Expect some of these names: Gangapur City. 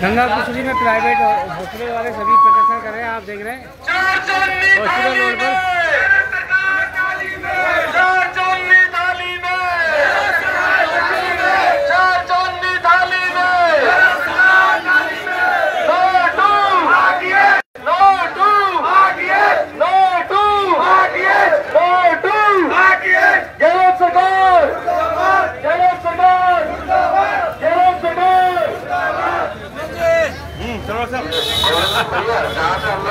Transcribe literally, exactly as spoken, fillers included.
Gangapur city में private hospital वाले सभी प्रदर्शन कर रहे हैं, आप देख रहे हैं हॉस्पिटल रोड पर। Gracias.